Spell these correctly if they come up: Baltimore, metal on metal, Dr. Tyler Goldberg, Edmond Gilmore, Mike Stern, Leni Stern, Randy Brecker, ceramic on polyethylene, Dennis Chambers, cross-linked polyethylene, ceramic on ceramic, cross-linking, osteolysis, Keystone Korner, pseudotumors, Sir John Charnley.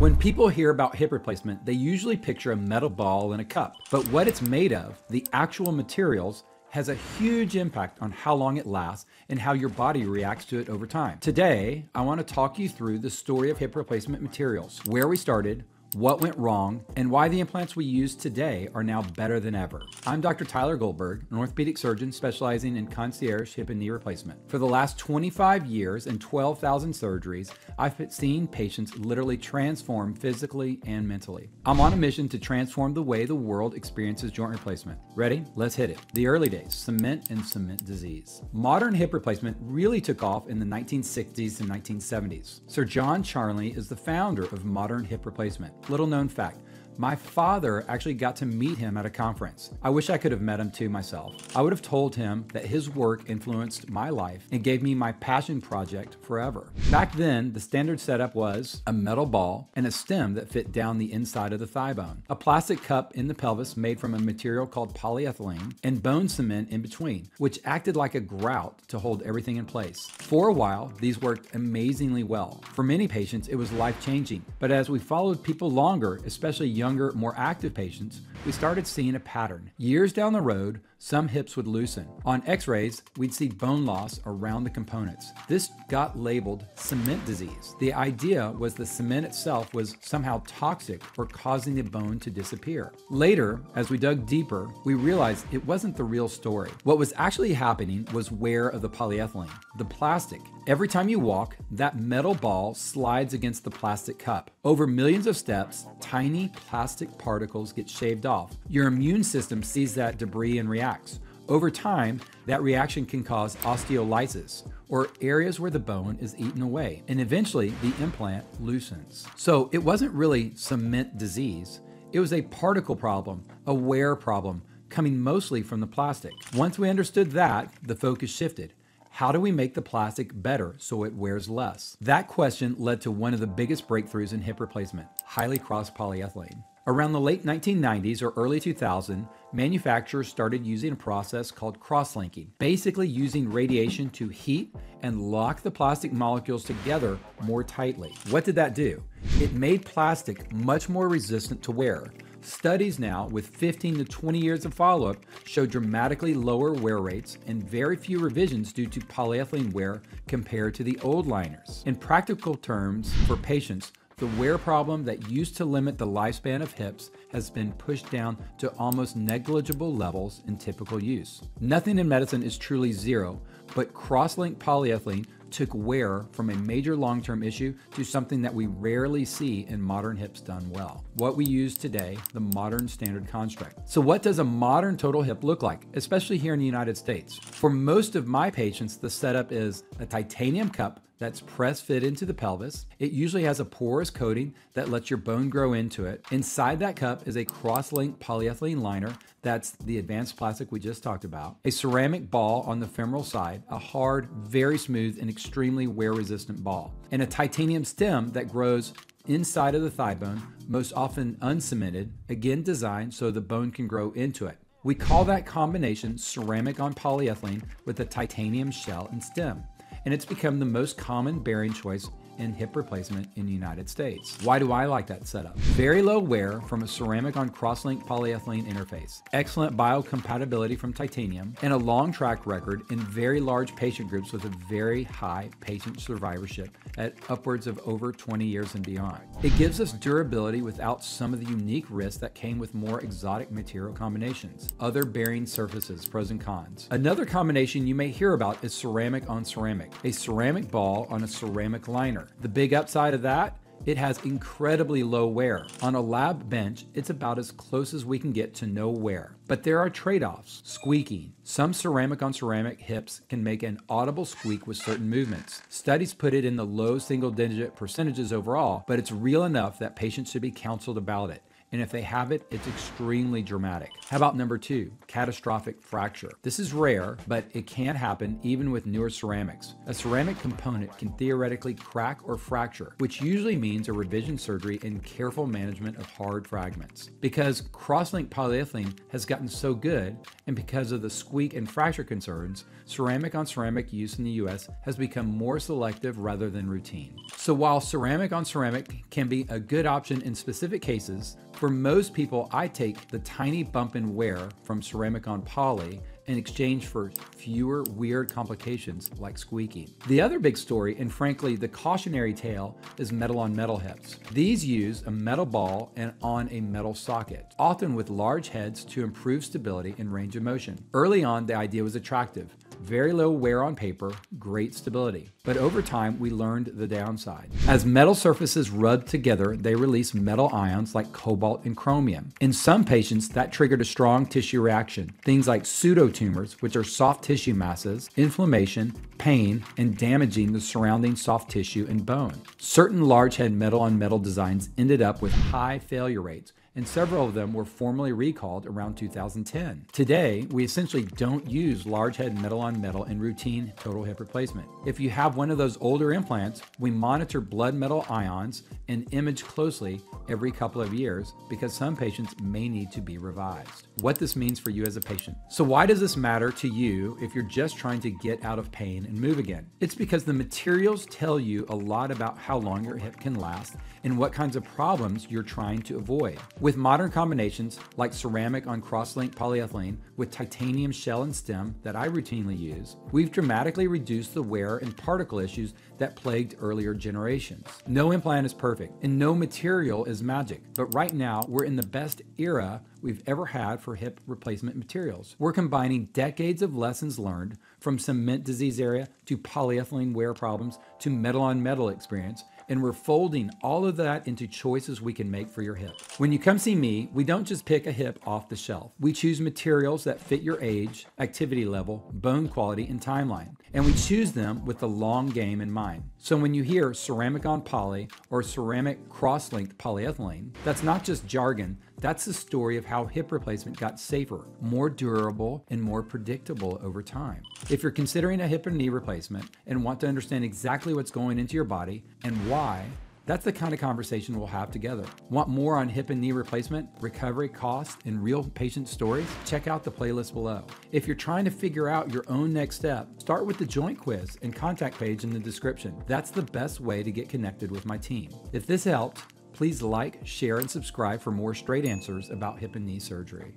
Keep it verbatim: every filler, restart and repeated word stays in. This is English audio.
When people hear about hip replacement, they usually picture a metal ball in a cup. But what it's made of, the actual materials, has a huge impact on how long it lasts and how your body reacts to it over time. Today, I want to talk you through the story of hip replacement materials, where we started, what went wrong, and why the implants we use today are now better than ever. I'm Doctor Tyler Goldberg, an orthopedic surgeon specializing in concierge hip and knee replacement. For the last twenty-five years and twelve thousand surgeries, I've seen patients literally transform physically and mentally. I'm on a mission to transform the way the world experiences joint replacement. Ready? Let's hit it. The early days, cement and cement disease. Modern hip replacement really took off in the nineteen sixties and nineteen seventies. Sir John Charnley is the founder of modern hip replacement. Little known fact, my father actually got to meet him at a conference. I wish I could have met him too myself. I would have told him that his work influenced my life and gave me my passion project forever. Back then, the standard setup was a metal ball and a stem that fit down the inside of the thigh bone, a plastic cup in the pelvis made from a material called polyethylene, and bone cement in between, which acted like a grout to hold everything in place. For a while, these worked amazingly well. For many patients, it was life-changing, but as we followed people longer, especially young Younger, more active patients, we started seeing a pattern. Years down the road, some hips would loosen. On x-rays, we'd see bone loss around the components. This got labeled cement disease. The idea was the cement itself was somehow toxic or causing the bone to disappear. Later, as we dug deeper, we realized it wasn't the real story. What was actually happening was wear of the polyethylene, the plastic. Every time you walk, that metal ball slides against the plastic cup. Over millions of steps, tiny plastic Plastic particles get shaved off. Your immune system sees that debris and reacts. Over time, that reaction can cause osteolysis, or areas where the bone is eaten away, and eventually the implant loosens. So it wasn't really cement disease. It was a particle problem, a wear problem, coming mostly from the plastic. Once we understood that, the focus shifted. How do we make the plastic better so it wears less? That question led to one of the biggest breakthroughs in hip replacement, highly crossed polyethylene. Around the late nineteen nineties or early two thousand, manufacturers started using a process called cross-linking, basically using radiation to heat and lock the plastic molecules together more tightly. What did that do? It made plastic much more resistant to wear. Studies now with fifteen to twenty years of follow-up show dramatically lower wear rates and very few revisions due to polyethylene wear compared to the old liners. In practical terms, for patients, the wear problem that used to limit the lifespan of hips has been pushed down to almost negligible levels in typical use. Nothing in medicine is truly zero, but cross-linked polyethylene took wear from a major long-term issue to something that we rarely see in modern hips done well. What we use today, the modern standard construct. So what does a modern total hip look like, especially here in the United States? For most of my patients, the setup is a titanium cup that's press fit into the pelvis. It usually has a porous coating that lets your bone grow into it. Inside that cup is a cross-linked polyethylene liner, that's the advanced plastic we just talked about, a ceramic ball on the femoral side, a hard, very smooth, and extremely wear-resistant ball, and a titanium stem that grows inside of the thigh bone, most often uncemented, again designed so the bone can grow into it. We call that combination ceramic on polyethylene with a titanium shell and stem, and it's become the most common bearing choice in hip replacement in the United States. Why do I like that setup? Very low wear from a ceramic on cross-linked polyethylene interface, excellent biocompatibility from titanium, and a long track record in very large patient groups with a very high patient survivorship at upwards of over twenty years and beyond. It gives us durability without some of the unique risks that came with more exotic material combinations. Other bearing surfaces, pros and cons. Another combination you may hear about is ceramic on ceramic, a ceramic ball on a ceramic liner. The big upside of that, it has incredibly low wear. On a lab bench, it's about as close as we can get to no wear. But there are trade-offs. Squeaking. Some ceramic on ceramic hips can make an audible squeak with certain movements. Studies put it in the low single-digit percentages overall, but it's real enough that patients should be counseled about it. and if they have it, it's extremely dramatic. How about number two, catastrophic fracture? This is rare, but it can happen even with newer ceramics. A ceramic component can theoretically crack or fracture, which usually means a revision surgery and careful management of hard fragments. Because cross-linked polyethylene has gotten so good, and because of the squeak and fracture concerns, ceramic on ceramic use in the U S has become more selective rather than routine. So while ceramic on ceramic can be a good option in specific cases, for most people, I take the tiny bump in wear from ceramic on poly in exchange for fewer weird complications like squeaking. The other big story, and frankly the cautionary tale, is metal on metal heads. These use a metal ball and on a metal socket, often with large heads to improve stability and range of motion. Early on, the idea was attractive. Very low wear on paper, great stability. But over time, we learned the downside. As metal surfaces rub together, they release metal ions like cobalt and chromium. In some patients, that triggered a strong tissue reaction. Things like pseudotumors, which are soft tissue masses, inflammation, pain, and damaging the surrounding soft tissue and bone. Certain large head metal on metal designs ended up with high failure rates, and several of them were formally recalled around two thousand ten. Today, we essentially don't use large head metal on metal in routine total hip replacement. If you have one of those older implants, we monitor blood metal ions and image closely every couple of years because some patients may need to be revised. What this means for you as a patient. So why does this matter to you if you're just trying to get out of pain and move again? It's because the materials tell you a lot about how long your hip can last and what kinds of problems you're trying to avoid. With modern combinations like ceramic on cross-linked polyethylene with titanium shell and stem that I routinely use, we've dramatically reduced the wear and particle issues that plagued earlier generations. No implant is perfect and no material is magic, but right now we're in the best era we've ever had for hip replacement materials. We're combining decades of lessons learned from cement disease area to polyethylene wear problems to metal on metal experience, and we're folding all of that into choices we can make for your hip. When you come see me, we don't just pick a hip off the shelf. We choose materials that fit your age, activity level, bone quality, and timeline. And we choose them with the long game in mind. So when you hear ceramic on poly or ceramic cross-linked polyethylene, that's not just jargon, that's the story of how hip replacement got safer, more durable, and more predictable over time. If you're considering a hip and knee replacement and want to understand exactly what's going into your body and why, that's the kind of conversation we'll have together. Want more on hip and knee replacement, recovery costs, and real patient stories? Check out the playlist below. If you're trying to figure out your own next step, start with the joint quiz and contact page in the description. That's the best way to get connected with my team. If this helped, please like, share, and subscribe for more straight answers about hip and knee surgery.